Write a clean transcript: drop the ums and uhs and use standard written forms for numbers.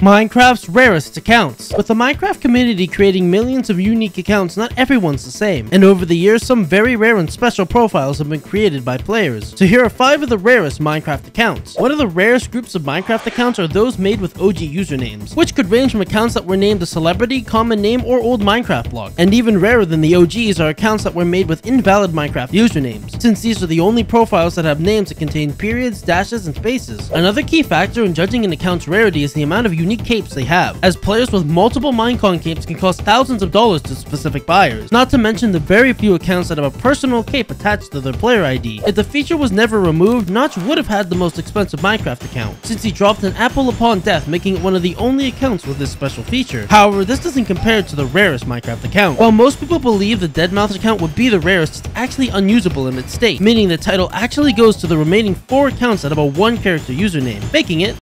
Minecraft's rarest accounts. With the Minecraft community creating millions of unique accounts, not everyone's the same, and over the years some very rare and special profiles have been created by players. So here are 5 of the rarest Minecraft accounts. One of the rarest groups of Minecraft accounts are those made with OG usernames, which could range from accounts that were named a celebrity, common name, or old Minecraft blog. And even rarer than the OGs are accounts that were made with invalid Minecraft usernames, since these are the only profiles that have names that contain periods, dashes, and spaces. Another key factor in judging an account's rarity is the amount of unique capes they have, as players with multiple Minecon capes can cost thousands of dollars to specific buyers, not to mention the very few accounts that have a personal cape attached to their player ID. If the feature was never removed, Notch would have had the most expensive Minecraft account, since he dropped an apple upon death, making it one of the only accounts with this special feature. However, this doesn't compare to the rarest Minecraft account. While most people believe the Deadmau5 account would be the rarest, it's actually unusable in its state, meaning the title actually goes to the remaining 4 accounts that have a 1-character username, making it